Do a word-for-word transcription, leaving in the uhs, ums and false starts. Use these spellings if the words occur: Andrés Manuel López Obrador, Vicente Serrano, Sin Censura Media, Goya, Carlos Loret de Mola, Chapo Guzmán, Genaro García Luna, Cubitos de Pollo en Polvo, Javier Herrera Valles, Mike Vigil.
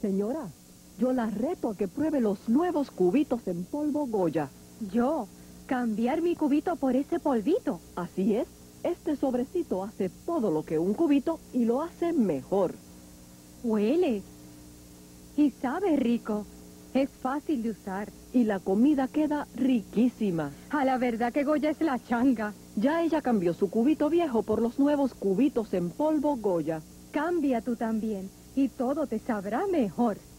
Señora, yo la reto a que pruebe los nuevos cubitos en polvo Goya. ¿Yo? ¿Cambiar mi cubito por ese polvito? Así es. Este sobrecito hace todo lo que un cubito y lo hace mejor. Huele y sabe rico. Es fácil de usar. Y la comida queda riquísima. A la verdad que Goya es la changa. Ya ella cambió su cubito viejo por los nuevos cubitos en polvo Goya. Cambia tú también y todo te sabrá mejor.